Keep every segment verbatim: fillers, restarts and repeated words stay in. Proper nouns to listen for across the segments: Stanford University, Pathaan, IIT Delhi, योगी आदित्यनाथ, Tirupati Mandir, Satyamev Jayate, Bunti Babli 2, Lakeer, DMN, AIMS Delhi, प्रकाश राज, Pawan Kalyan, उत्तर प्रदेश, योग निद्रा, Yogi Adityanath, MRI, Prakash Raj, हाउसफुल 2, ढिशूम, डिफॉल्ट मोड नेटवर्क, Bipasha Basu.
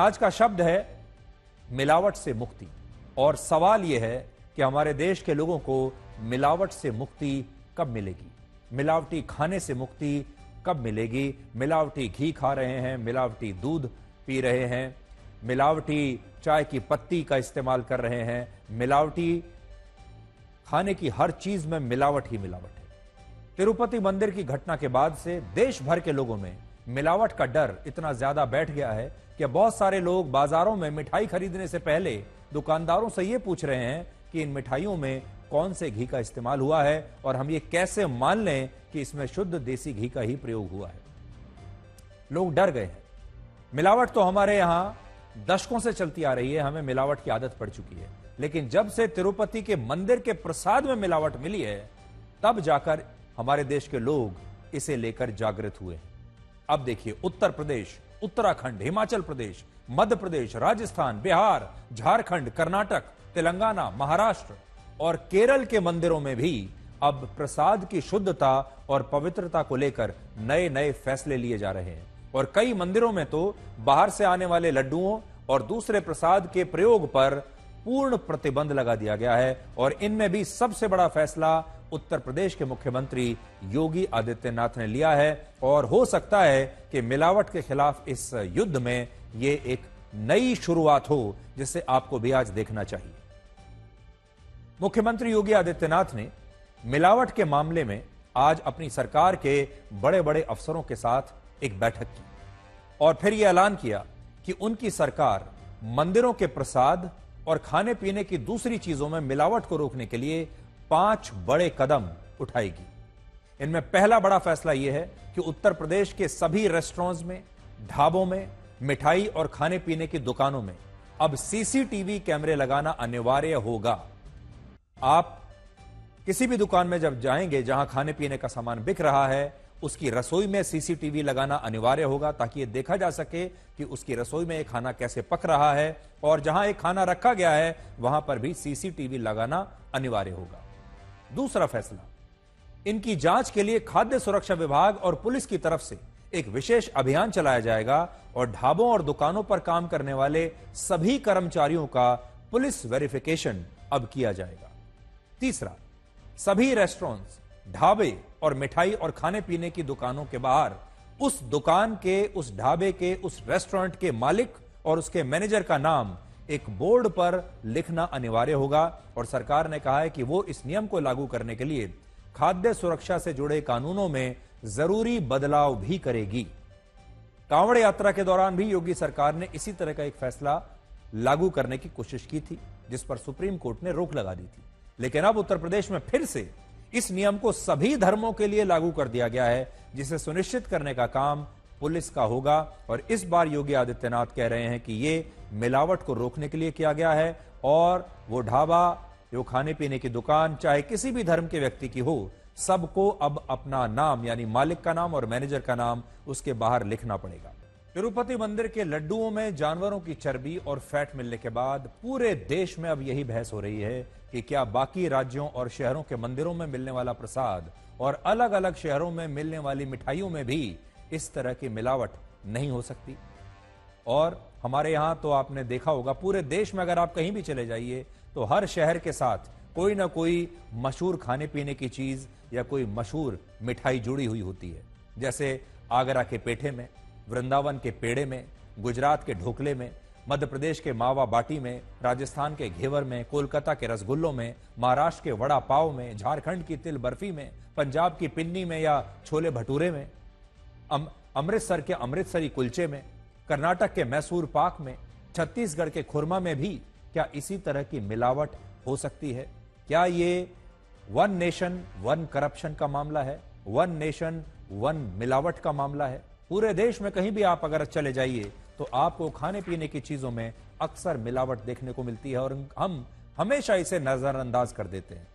आज का शब्द है मिलावट से मुक्ति। और सवाल यह है कि हमारे देश के लोगों को मिलावट से मुक्ति कब मिलेगी, मिलावटी खाने से मुक्ति कब मिलेगी। मिलावटी घी खा रहे हैं, मिलावटी दूध पी रहे हैं, मिलावटी चाय की पत्ती का इस्तेमाल कर रहे हैं, मिलावटी खाने की हर चीज में मिलावट ही मिलावट है। तिरुपति मंदिर की घटना के बाद से देश भर के लोगों में मिलावट का डर इतना ज्यादा बैठ गया है कि बहुत सारे लोग बाजारों में मिठाई खरीदने से पहले दुकानदारों से ये पूछ रहे हैं कि इन मिठाइयों में कौन से घी का इस्तेमाल हुआ है और हम ये कैसे मान लें कि इसमें शुद्ध देसी घी का ही प्रयोग हुआ है। लोग डर गए हैं। मिलावट तो हमारे यहां दशकों से चलती आ रही है, हमें मिलावट की आदत पड़ चुकी है, लेकिन जब से तिरुपति के मंदिर के प्रसाद में मिलावट मिली है तब जाकर हमारे देश के लोग इसे लेकर जागृत हुए हैं। अब देखिए, उत्तर प्रदेश, उत्तराखंड, हिमाचल प्रदेश, मध्य प्रदेश, राजस्थान, बिहार, झारखंड, कर्नाटक, तेलंगाना, महाराष्ट्र और केरल के मंदिरों में भी अब प्रसाद की शुद्धता और पवित्रता को लेकर नए नए फैसले लिए जा रहे हैं। और कई मंदिरों में तो बाहर से आने वाले लड्डुओं और दूसरे प्रसाद के प्रयोग पर पूर्ण प्रतिबंध लगा दिया गया है। और इनमें भी सबसे बड़ा फैसला उत्तर प्रदेश के मुख्यमंत्री योगी आदित्यनाथ ने लिया है। और हो सकता है कि मिलावट के खिलाफ इस युद्ध में ये एक नई शुरुआत हो, जिसे आपको भी आज देखना चाहिए। मुख्यमंत्री योगी आदित्यनाथ ने मिलावट के मामले में आज अपनी सरकार के बड़े बड़े अफसरों के साथ एक बैठक की और फिर यह ऐलान किया कि उनकी सरकार मंदिरों के प्रसाद और खाने पीने की दूसरी चीजों में मिलावट को रोकने के लिए पांच बड़े कदम उठाएगी। इनमें पहला बड़ा फैसला यह है कि उत्तर प्रदेश के सभी रेस्टोरेंट्स में, ढाबों में, मिठाई और खाने पीने की दुकानों में अब सीसीटीवी कैमरे लगाना अनिवार्य होगा। आप किसी भी दुकान में जब जाएंगे जहां खाने पीने का सामान बिक रहा है, उसकी रसोई में सीसीटीवी लगाना अनिवार्य होगा ताकि यह देखा जा सके कि उसकी रसोई में यह खाना कैसे पक रहा है। और जहां एक खाना रखा गया है वहां पर भी सीसीटीवी लगाना अनिवार्य होगा। दूसरा फैसला, इनकी जांच के लिए खाद्य सुरक्षा विभाग और पुलिस की तरफ से एक विशेष अभियान चलाया जाएगा और ढाबों और दुकानों पर काम करने वाले सभी कर्मचारियों का पुलिस वेरिफिकेशन अब किया जाएगा। तीसरा, सभी रेस्टोरेंट्स, ढाबे और मिठाई और खाने पीने की दुकानों के बाहर उस दुकान के, उस ढाबे के, उस रेस्टोरेंट के मालिक और उसके मैनेजर का नाम एक बोर्ड पर लिखना अनिवार्य होगा। और सरकार ने कहा है कि वो इस नियम को लागू करने के लिए खाद्य सुरक्षा से जुड़े कानूनों में जरूरी बदलाव भी करेगी। कांवड़ यात्रा के दौरान भी योगी सरकार ने इसी तरह का एक फैसला लागू करने की कोशिश की थी, जिस पर सुप्रीम कोर्ट ने रोक लगा दी थी। लेकिन अब उत्तर प्रदेश में फिर से इस नियम को सभी धर्मों के लिए लागू कर दिया गया है, जिसे सुनिश्चित करने का काम पुलिस का होगा। और इस बार योगी आदित्यनाथ कह रहे हैं कि ये मिलावट को रोकने के लिए किया गया है और वो ढाबा, जो खाने पीने की दुकान, चाहे किसी भी धर्म के व्यक्ति की हो, सबको अब अपना नाम, यानी मालिक का नाम और मैनेजर का नाम, उसके बाहर लिखना पड़ेगा। तिरुपति मंदिर के लड्डुओं में जानवरों की चर्बी और फैट मिलने के बाद पूरे देश में अब यही बहस हो रही है कि क्या बाकी राज्यों और शहरों के मंदिरों में मिलने वाला प्रसाद और अलग अलग शहरों में मिलने वाली मिठाइयों में भी इस तरह की मिलावट नहीं हो सकती। और हमारे यहां तो आपने देखा होगा, पूरे देश में अगर आप कहीं भी चले जाइए तो हर शहर के साथ कोई ना कोई मशहूर खाने पीने की चीज या कोई मशहूर मिठाई जुड़ी हुई होती है। जैसे आगरा के पेठे में, वृंदावन के पेड़े में, गुजरात के ढोकले में, मध्य प्रदेश के मावा बाटी में, राजस्थान के घेवर में, कोलकाता के रसगुल्लों में, महाराष्ट्र के वड़ा पाव में, झारखंड की तिल बर्फी में, पंजाब की पिन्नी में या छोले भटूरे में, अम, अमृतसर के अमृतसरी कुलचे में, कर्नाटक के मैसूर पाक में, छत्तीसगढ़ के खुरमा में भी क्या इसी तरह की मिलावट हो सकती है? क्या ये वन नेशन वन करप्शन का मामला है? वन नेशन वन मिलावट का मामला है? पूरे देश में कहीं भी आप अगर चले जाइए तो आपको खाने पीने की चीजों में अक्सर मिलावट देखने को मिलती है और हम हमेशा इसे नजरअंदाज कर देते हैं,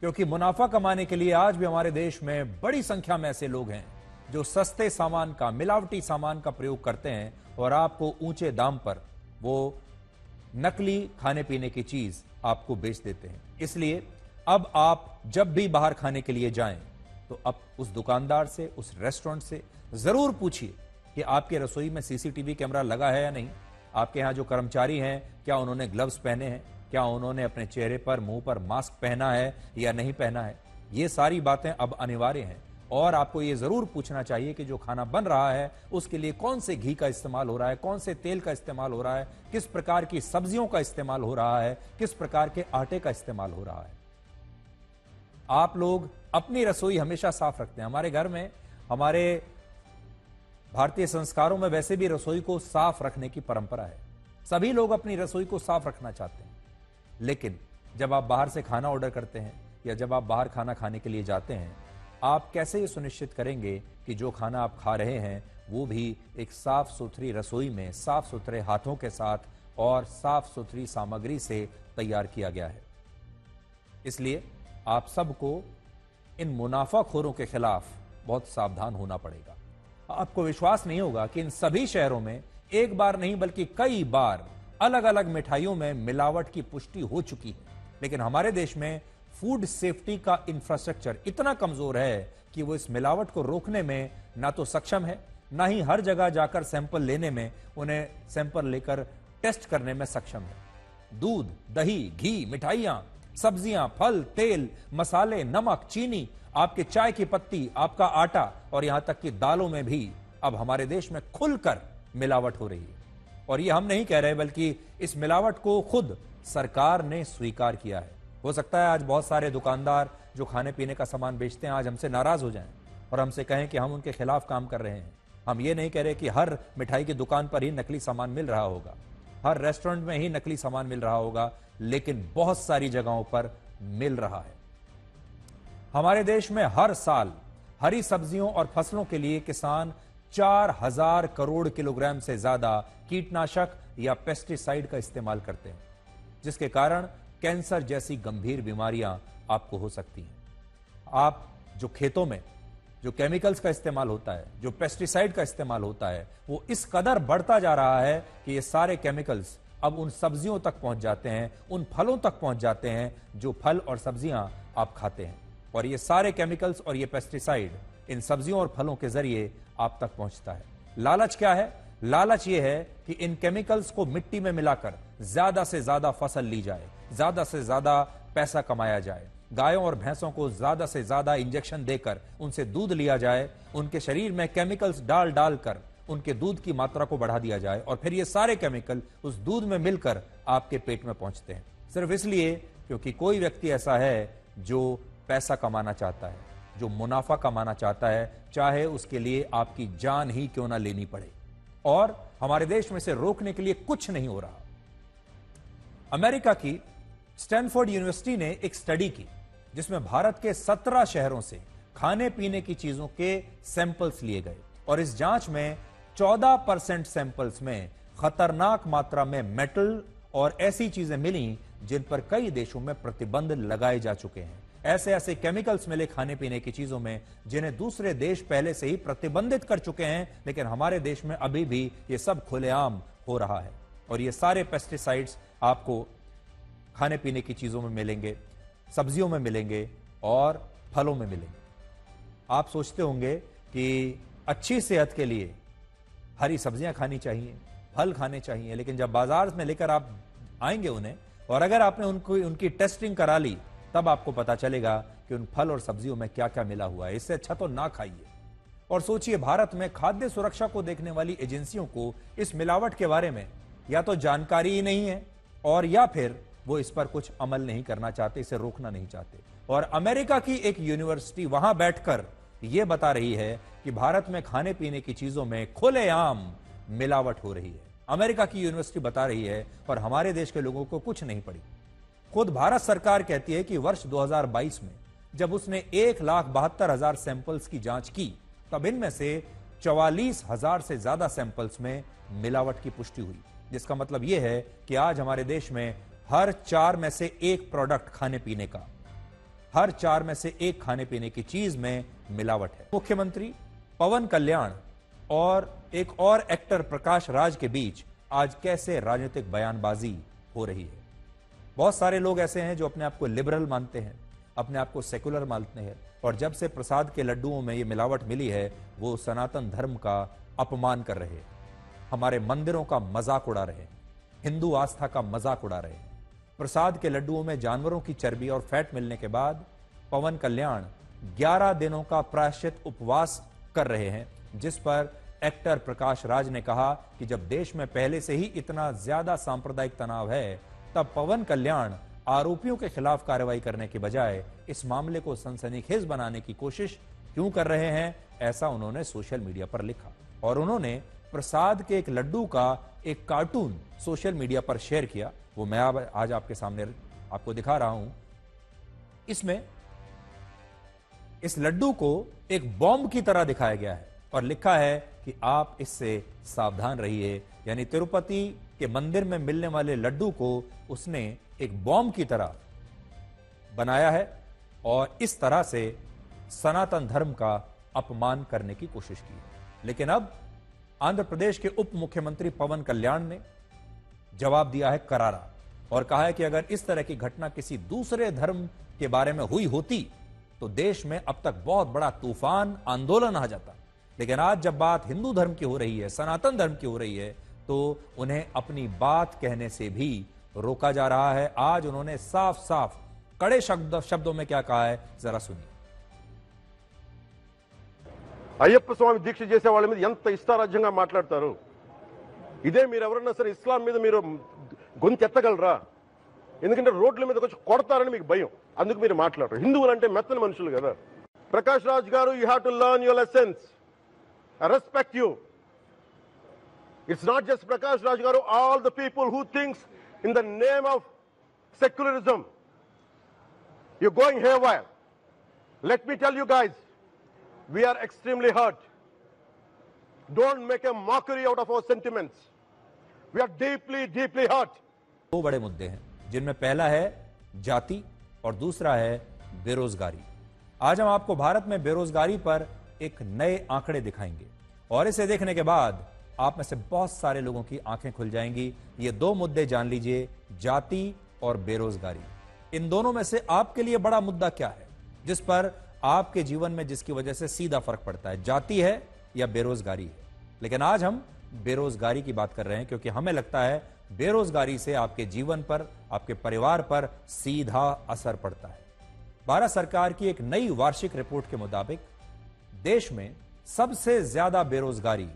क्योंकि मुनाफा कमाने के लिए आज भी हमारे देश में बड़ी संख्या में ऐसे लोग हैं जो सस्ते सामान का, मिलावटी सामान का प्रयोग करते हैं और आपको ऊंचे दाम पर वो नकली खाने पीने की चीज आपको बेच देते हैं। इसलिए अब आप जब भी बाहर खाने के लिए जाएं तो अब उस दुकानदार से, उस रेस्टोरेंट से जरूर पूछिए कि आपके रसोई में सीसीटीवी कैमरा लगा है या नहीं, आपके यहाँ जो कर्मचारी हैं क्या उन्होंने ग्लव्स पहने हैं, क्या उन्होंने अपने चेहरे पर मुंह पर मास्क पहना है या नहीं पहना है। ये सारी बातें अब अनिवार्य हैं और आपको ये जरूर पूछना चाहिए कि जो खाना बन रहा है उसके लिए कौन से घी का इस्तेमाल हो रहा है, कौन से तेल का इस्तेमाल हो रहा है, किस प्रकार की सब्जियों का इस्तेमाल हो रहा है, किस प्रकार के आटे का इस्तेमाल हो रहा है। आप लोग अपनी रसोई हमेशा साफ रखते हैं। हमारे घर में, हमारे भारतीय संस्कारों में वैसे भी रसोई को साफ रखने की परंपरा है। सभी लोग अपनी रसोई को साफ रखना चाहते हैं, लेकिन जब आप बाहर से खाना ऑर्डर करते हैं या जब आप बाहर खाना खाने के लिए जाते हैं, आप कैसे ये सुनिश्चित करेंगे कि जो खाना आप खा रहे हैं वो भी एक साफ सुथरी रसोई में साफ सुथरे हाथों के साथ और साफ सुथरी सामग्री से तैयार किया गया है। इसलिए आप सबको इन मुनाफाखोरों के खिलाफ बहुत सावधान होना पड़ेगा। आपको विश्वास नहीं होगा कि इन सभी शहरों में एक बार नहीं बल्कि कई बार अलग अलग मिठाइयों में मिलावट की पुष्टि हो चुकी है, लेकिन हमारे देश में फूड सेफ्टी का इंफ्रास्ट्रक्चर इतना कमजोर है कि वो इस मिलावट को रोकने में ना तो सक्षम है, ना ही हर जगह जाकर सैंपल लेने में, उन्हें सैंपल लेकर टेस्ट करने में सक्षम है। दूध, दही, घी, मिठाइयां, सब्जियां, फल, तेल, मसाले, नमक, चीनी, आपके चाय की पत्ती, आपका आटा और यहां तक कि दालों में भी अब हमारे देश में खुलकर मिलावट हो रही है। और ये हम नहीं कह रहे, बल्कि इस मिलावट को खुद सरकार ने स्वीकार किया है। हो सकता है आज बहुत सारे दुकानदार जो खाने पीने का सामान बेचते हैं आज हमसे नाराज हो जाएं और हमसे कहें कि हम उनके खिलाफ काम कर रहे हैं। हम ये नहीं कह रहे कि हर मिठाई की दुकान पर ही नकली सामान मिल रहा होगा, हर रेस्टोरेंट में ही नकली सामान मिल रहा होगा, लेकिन बहुत सारी जगहों पर मिल रहा है। हमारे देश में हर साल हरी सब्जियों और फसलों के लिए किसान चार हजार करोड़ किलोग्राम से ज्यादा कीटनाशक या पेस्टिसाइड का इस्तेमाल करते हैं, जिसके कारण कैंसर जैसी गंभीर बीमारियां आपको हो सकती हैं। आप जो खेतों में जो केमिकल्स का इस्तेमाल होता है, जो पेस्टिसाइड का इस्तेमाल होता है, वो इस कदर बढ़ता जा रहा है कि ये सारे केमिकल्स अब उन सब्जियों तक पहुंच जाते हैं, उन फलों तक पहुंच जाते हैं जो फल और सब्जियां आप खाते हैं, और ये सारे केमिकल्स और ये पेस्टिसाइड इन सब्जियों और फलों के जरिए आप तक पहुंचता है। लालच क्या है? लालच यह है कि इन केमिकल्स को मिट्टी में मिलाकर ज्यादा से ज्यादा फसल ली जाए, ज्यादा से ज्यादा पैसा कमाया जाए, गायों और भैंसों को ज्यादा से ज्यादा इंजेक्शन देकर उनसे दूध लिया जाए, उनके शरीर में केमिकल्स डाल डाल कर उनके दूध की मात्रा को बढ़ा दिया जाए, और फिर ये सारे केमिकल उस दूध में मिलकर आपके पेट में पहुंचते हैं, सिर्फ इसलिए क्योंकि कोई व्यक्ति ऐसा है जो पैसा कमाना चाहता है, जो मुनाफा कमाना चाहता है, चाहे उसके लिए आपकी जान ही क्यों ना लेनी पड़े। और हमारे देश में से रोकने के लिए कुछ नहीं हो रहा। अमेरिका की स्टैनफोर्ड यूनिवर्सिटी ने एक स्टडी की जिसमें भारत के सत्रह शहरों से खाने पीने की चीजों के सैंपल्स लिए गए, और इस जांच में चौदह परसेंट सैंपल्स में खतरनाक मात्रा में मेटल और ऐसी चीजें मिली जिन पर कई देशों में प्रतिबंध लगाए जा चुके हैं। ऐसे ऐसे केमिकल्स मिले खाने पीने की चीजों में जिन्हें दूसरे देश पहले से ही प्रतिबंधित कर चुके हैं, लेकिन हमारे देश में अभी भी ये सब खुलेआम हो रहा है। और ये सारे पेस्टिसाइड्स आपको खाने पीने की चीजों में मिलेंगे, सब्जियों में मिलेंगे और फलों में मिलेंगे। आप सोचते होंगे कि अच्छी सेहत के लिए हरी सब्जियां खानी चाहिए, फल खाने चाहिए, लेकिन जब बाजार में लेकर आप आएंगे उन्हें, और अगर आपने उनको उनकी टेस्टिंग करा ली, तब आपको पता चलेगा कि उन फल और सब्जियों में क्या क्या मिला हुआ है। इससे अच्छा तो ना खाइए। और सोचिए, भारत में खाद्य सुरक्षा को देखने वाली एजेंसियों को इस मिलावट के बारे में या तो जानकारी ही नहीं है, और या फिर वो इस पर कुछ अमल नहीं करना चाहते, इसे रोकना नहीं चाहते। और अमेरिका की एक यूनिवर्सिटी वहां बैठकर ये बता रही है कि भारत में खाने पीने की चीजों में खुलेआम मिलावट हो रही है। अमेरिका की यूनिवर्सिटी बता रही है, और हमारे देश के लोगों को कुछ नहीं पड़ी। खुद भारत सरकार कहती है कि वर्ष दो हज़ार बाईस में जब उसने एक लाख बहत्तर हजार सैंपल्स की जांच की, तब इनमें से चौवालीस हजार से ज्यादा सैंपल्स में मिलावट की पुष्टि हुई। जिसका मतलब यह है कि आज हमारे देश में हर चार में से एक प्रोडक्ट खाने पीने का, हर चार में से एक खाने पीने की चीज में मिलावट है। मुख्यमंत्री पवन कल्याण और एक और एक्टर प्रकाश राज के बीच आज कैसे राजनीतिक बयानबाजी हो रही है। बहुत सारे लोग ऐसे हैं जो अपने आप को लिबरल मानते हैं, अपने आप को सेकुलर मानते हैं, और जब से प्रसाद के लड्डुओं में ये मिलावट मिली है, वो सनातन धर्म का अपमान कर रहे हैं, हमारे मंदिरों का मजाक उड़ा रहे हैं, हिंदू आस्था का मजाक उड़ा रहे हैं। प्रसाद के लड्डुओं में जानवरों की चर्बी और फैट मिलने के बाद पवन कल्याण ग्यारह दिनों का प्रायश्चित उपवास कर रहे हैं, जिस पर एक्टर प्रकाश राज ने कहा कि जब देश में पहले से ही इतना ज्यादा सांप्रदायिक तनाव है, तब पवन कल्याण आरोपियों के खिलाफ कार्रवाई करने के बजाय इस मामले को सनसनीखेज बनाने की कोशिश क्यों कर रहे हैं, ऐसा उन्होंने सोशल मीडिया पर लिखा। और उन्होंने प्रसाद के एक लड्डू का एक कार्टून सोशल मीडिया पर शेयर किया, वो मैं आज आपके सामने आपको दिखा रहा हूं। इसमें इस लड्डू को एक बॉम्ब की तरह दिखाया गया है और लिखा है कि आप इससे सावधान रहिए, यानी तिरुपति के मंदिर में मिलने वाले लड्डू को उसने एक बॉम्ब की तरह बनाया है और इस तरह से सनातन धर्म का अपमान करने की कोशिश की। लेकिन अब आंध्र प्रदेश के उप मुख्यमंत्री पवन कल्याण ने जवाब दिया है करारा और कहा है कि अगर इस तरह की घटना किसी दूसरे धर्म के बारे में हुई होती तो देश में अब तक बहुत बड़ा तूफान आंदोलन आ जाता, लेकिन आज जब बात हिंदू धर्म की हो रही है, सनातन धर्म की हो रही है, तो उन्हें अपनी बात कहने से भी रोका जा रहा है। आज उन्होंने साफ साफ कड़े शब्द शब्दों में क्या कहा है, जरा सुनिए। అయ్యప్ప స్వామి దీక్ష చేసే వాళ్ళ మీద ఎంత ఇష్టారాజ్యంగా మాట్లాడతారు? ఇదే మీరు ఎవరన్నా సరే ఇస్లాం మీద మీరు గొంతెత్తగలరా? ఎందుకంటే రోడ్ల మీదకి వచ్చి కొడతారని మీకు భయం, అందుకు మీరు మాట్లాడరు। హిందువులంటే మెత్తని మనుషులు కదా। ప్రకాష్ రాజ్ గారు, you have to learn your lessons, I respect you. It's not just Prakash Raj గారు, all the people who thinks in the name of secularism you going haywire. Let me tell you guys, we are extremely hurt. Don't make a mockery out of our sentiments. We are deeply deeply hurt. दो बड़े मुद्दे हैं, जिनमें पहला है जाति और दूसरा है बेरोजगारी। आज हम आपको भारत में बेरोजगारी पर एक नए आंकड़े दिखाएंगे और इसे देखने के बाद आप में से बहुत सारे लोगों की आंखें खुल जाएंगी। ये दो मुद्दे जान लीजिए, जाति और बेरोजगारी। इन दोनों में से आपके लिए बड़ा मुद्दा क्या है, जिस पर आपके जीवन में जिसकी वजह से सीधा फर्क पड़ता है, जाति है या बेरोजगारी है। लेकिन आज हम बेरोजगारी की बात कर रहे हैं क्योंकि हमें लगता है बेरोजगारी से आपके जीवन पर, आपके परिवार पर सीधा असर पड़ता है। भारत सरकार की एक नई वार्षिक रिपोर्ट के मुताबिक देश में सबसे ज्यादा बेरोजगारी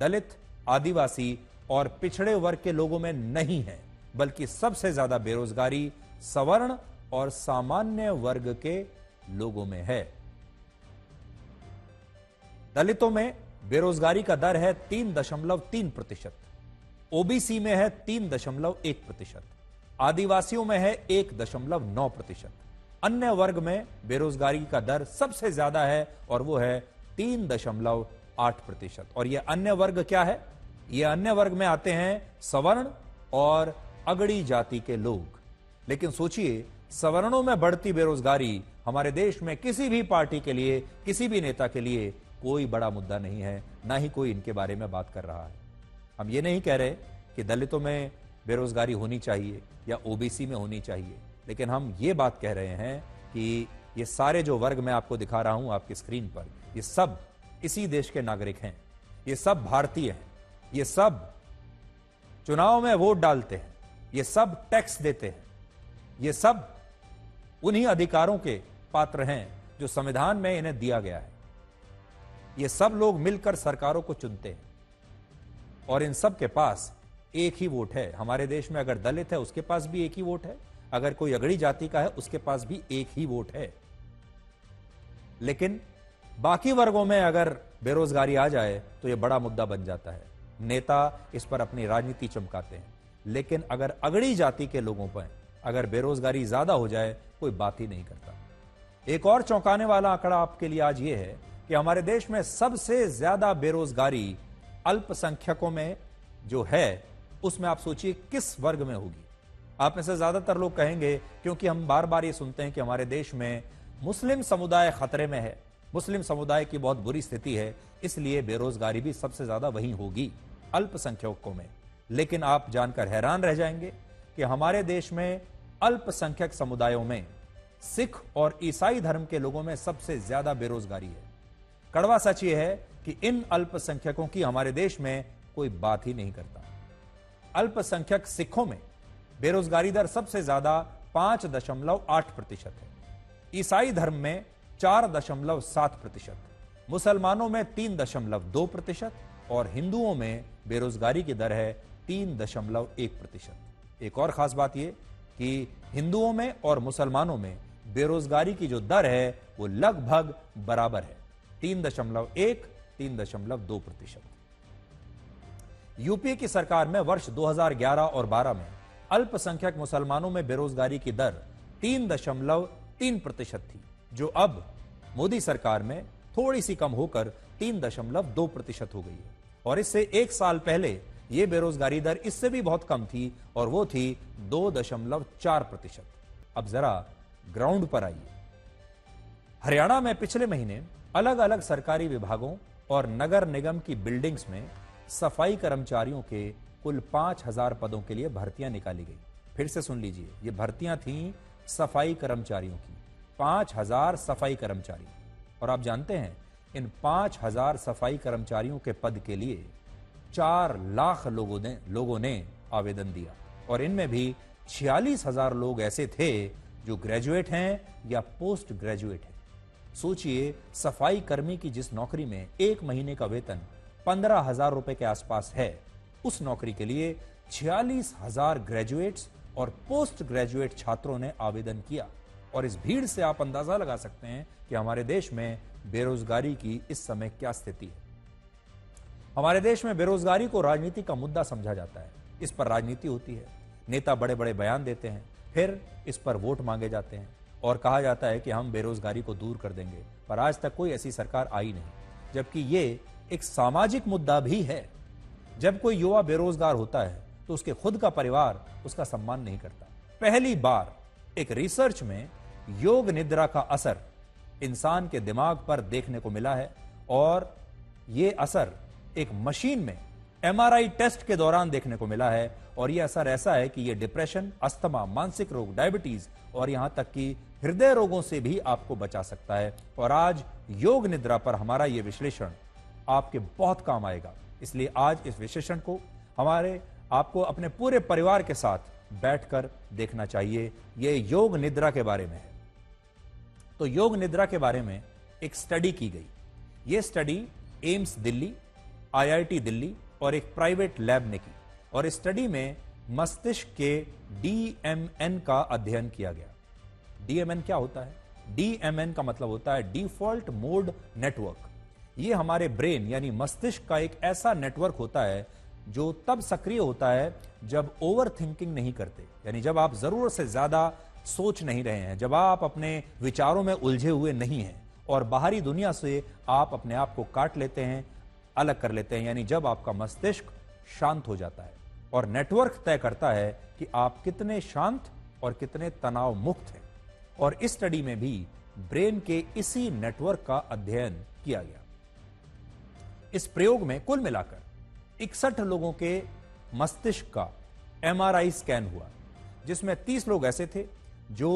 दलित, आदिवासी और पिछड़े वर्ग के लोगों में नहीं है, बल्कि सबसे ज्यादा बेरोजगारी सवर्ण और सामान्य वर्ग के लोगों में है। दलितों में बेरोजगारी का दर है तीन दशमलव तीन प्रतिशत, ओबीसी में है तीन दशमलव एक प्रतिशत, आदिवासियों में है एक दशमलव नौ प्रतिशत। अन्य वर्ग में बेरोजगारी का दर सबसे ज्यादा है और वो है तीन दशमलव आठ प्रतिशत। और ये अन्य वर्ग क्या है? ये अन्य वर्ग में आते हैं सवर्ण और अगड़ी जाति के लोग। लेकिन सोचिए, सवर्णों में बढ़ती बेरोजगारी हमारे देश में किसी भी पार्टी के लिए, किसी भी नेता के लिए कोई बड़ा मुद्दा नहीं है, ना ही कोई इनके बारे में बात कर रहा है। हम ये नहीं कह रहे कि दलितों में बेरोजगारी होनी चाहिए या ओबीसी में होनी चाहिए, लेकिन हम ये बात कह रहे हैं कि ये सारे जो वर्ग मैं आपको दिखा रहा हूं आपकी स्क्रीन पर, ये सब इसी देश के नागरिक हैं, ये सब भारतीय हैं, ये सब चुनाव में वोट डालते हैं, ये सब टैक्स देते हैं, ये सब उन्हीं अधिकारों के पात्र हैं जो संविधान में इन्हें दिया गया है। ये सब लोग मिलकर सरकारों को चुनते हैं और इन सब के पास एक ही वोट है। हमारे देश में अगर दलित है उसके पास भी एक ही वोट है, अगर कोई अगड़ी जाति का है उसके पास भी एक ही वोट है। लेकिन बाकी वर्गों में अगर बेरोजगारी आ जाए तो यह बड़ा मुद्दा बन जाता है, नेता इस पर अपनी राजनीति चमकाते हैं। लेकिन अगर अगड़ी जाति के लोगों पर अगर बेरोजगारी ज्यादा हो जाए, कोई बात ही नहीं करता। एक और चौंकाने वाला आंकड़ा आपके लिए आज यह है कि हमारे देश में सबसे ज्यादा बेरोजगारी अल्पसंख्यकों में जो है, उसमें आप सोचिए किस वर्ग में होगी। आप में से ज्यादातर लोग कहेंगे, क्योंकि हम बार बार ये सुनते हैं कि हमारे देश में मुस्लिम समुदाय खतरे में है, मुस्लिम समुदाय की बहुत बुरी स्थिति है, इसलिए बेरोजगारी भी सबसे ज्यादा वहीं होगी, अल्पसंख्यकों में। लेकिन आप जानकर हैरान रह जाएंगे कि हमारे देश में अल्पसंख्यक समुदायों में सिख और ईसाई धर्म के लोगों में सबसे ज्यादा बेरोजगारी है। कड़वा सच यह है कि इन अल्पसंख्यकों की हमारे देश में कोई बात ही नहीं करता। अल्पसंख्यक सिखों में बेरोजगारी दर सबसे ज्यादा पांच दशमलव आठ प्रतिशत है, ईसाई धर्म में चार दशमलव सात प्रतिशत, मुसलमानों में तीन दशमलव दो प्रतिशत और हिंदुओं में बेरोजगारी की दर है तीन दशमलव एक प्रतिशत। एक और खास बात यह कि हिंदुओं में और मुसलमानों में बेरोजगारी की जो दर है वो लगभग बराबर है, तीन दशमलव एक तीन दशमलव दो प्रतिशत। यूपीए की सरकार में वर्ष दो हज़ार ग्यारह और बारह में अल्पसंख्यक मुसलमानों में बेरोजगारी की दर तीन दशमलव तीन प्रतिशत थी, जो अब मोदी सरकार में थोड़ी सी कम होकर तीन दशमलव दो प्रतिशत हो गई है। और इससे एक साल पहले यह बेरोजगारी दर इससे भी बहुत कम थी और वो थी दो दशमलव चार प्रतिशत। अब जरा ग्राउंड पर आइए। हरियाणा में पिछले महीने अलग अलग सरकारी विभागों और नगर निगम की बिल्डिंग्स में सफाई कर्मचारियों के कुल पांच हजार पदों के लिए भर्तियां निकाली गई। फिर से सुन लीजिए, ये भर्तियां थी सफाई कर्मचारियों की, पांच हजार सफाई कर्मचारी। और आप जानते हैं इन पांच हजार सफाई कर्मचारियों के पद के लिए चार लाख लोगों ने लोगों ने आवेदन दिया और इनमें भी छियालीस हजार लोग ऐसे थे जो ग्रेजुएट हैं या पोस्ट ग्रेजुएट हैं। सोचिए, सफाई कर्मी की जिस नौकरी में एक महीने का वेतन पंद्रह हजार रुपए के आसपास है, उस नौकरी के लिए छियालीस हजार ग्रेजुएट्स और पोस्ट ग्रेजुएट छात्रों ने आवेदन किया। और इस भीड़ से आप अंदाजा लगा सकते हैं कि हमारे देश में बेरोजगारी की इस समय क्या स्थिति है। हमारे देश में बेरोजगारी को राजनीति का मुद्दा समझा जाता है, इस पर राजनीति होती है, नेता बड़े बड़े बयान देते हैं, फिर इस पर वोट मांगे जाते हैं और कहा जाता है कि हम बेरोजगारी को दूर कर देंगे। पर आज तक कोई ऐसी सरकार आई नहीं, जबकि ये एक सामाजिक मुद्दा भी है। जब कोई युवा बेरोजगार होता है तो उसके खुद का परिवार उसका सम्मान नहीं करता। पहली बार एक रिसर्च में योग निद्रा का असर इंसान के दिमाग पर देखने को मिला है और ये असर एक मशीन में एम आर आई टेस्ट के दौरान देखने को मिला है। और यह असर ऐसा है कि यह डिप्रेशन, अस्थमा, मानसिक रोग, डायबिटीज और यहां तक कि हृदय रोगों से भी आपको बचा सकता है। और आज योग निद्रा पर हमारा यह विश्लेषण आपके बहुत काम आएगा, इसलिए आज इस विश्लेषण को हमारे आपको अपने पूरे परिवार के साथ बैठकर देखना चाहिए। यह योग निद्रा के बारे में है। तो योग निद्रा के बारे में एक स्टडी की गई। यह study AIIMS Delhi, I I T Delhi और एक प्राइवेट लैब ने की और इस स्टडी में मस्तिष्क के डी एम एन का अध्ययन किया गया। डी एम एन क्या होता है? डी एम एन का मतलब होता है डिफॉल्ट मोड नेटवर्क। ये हमारे ब्रेन यानी मस्तिष्क का एक ऐसा नेटवर्क होता है जो तब सक्रिय होता है जब ओवरथिंकिंग नहीं करते, यानी जब आप जरूरत से ज्यादा सोच नहीं रहे हैं, जब आप अपने विचारों में उलझे हुए नहीं हैं और बाहरी दुनिया से आप अपने आप को काट लेते हैं, अलग कर लेते हैं, यानी जब आपका मस्तिष्क शांत हो जाता है। और नेटवर्क तय करता है कि आप कितने शांत और कितने तनाव मुक्त हैं। और इस स्टडी में भी ब्रेन के इसी नेटवर्क का अध्ययन किया गया। इस प्रयोग में कुल मिलाकर इकसठ लोगों के मस्तिष्क का एम आर आई स्कैन हुआ, जिसमें तीस लोग ऐसे थे जो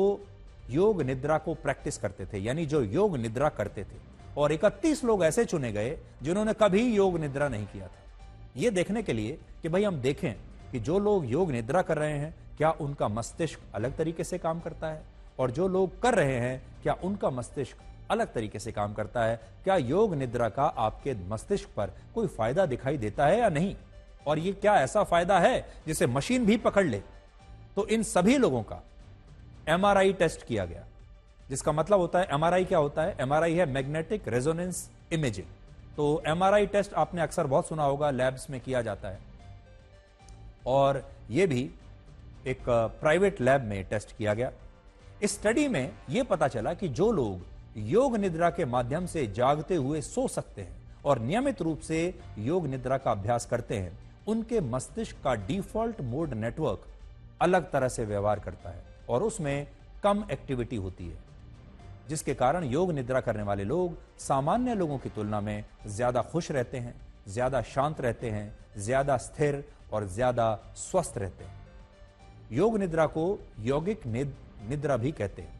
योग निद्रा को प्रैक्टिस करते थे, यानी जो योग निद्रा करते थे, और इकतीस लोग ऐसे चुने गए जिन्होंने कभी योग निद्रा नहीं किया था। यह देखने के लिए कि भाई हम देखें कि जो लोग योग निद्रा कर रहे हैं क्या उनका मस्तिष्क अलग तरीके से काम करता है और जो लोग कर रहे हैं क्या उनका मस्तिष्क अलग तरीके से काम करता है, क्या योग निद्रा का आपके मस्तिष्क पर कोई फायदा दिखाई देता है या नहीं, और यह क्या ऐसा फायदा है जिसे मशीन भी पकड़ ले। तो इन सभी लोगों का एम आर आई टेस्ट किया गया, जिसका मतलब होता है एम आर आई क्या होता है? एम आर आई है मैग्नेटिक रेजोनेंस इमेजिंग। तो एम आर आई टेस्ट आपने अक्सर बहुत सुना होगा, लैब्स में किया जाता है और यह भी एक प्राइवेट लैब में टेस्ट किया गया। इस स्टडी में यह पता चला कि जो लोग योग निद्रा के माध्यम से जागते हुए सो सकते हैं और नियमित रूप से योग निद्रा का अभ्यास करते हैं, उनके मस्तिष्क का डिफॉल्ट मोड नेटवर्क अलग तरह से व्यवहार करता है और उसमें कम एक्टिविटी होती है, जिसके कारण योग निद्रा करने वाले लोग सामान्य लोगों की तुलना में ज्यादा खुश रहते हैं, ज्यादा शांत रहते हैं, ज्यादा स्थिर और ज्यादा स्वस्थ रहते हैं। योग निद्रा को यौगिक निद्रा भी कहते हैं।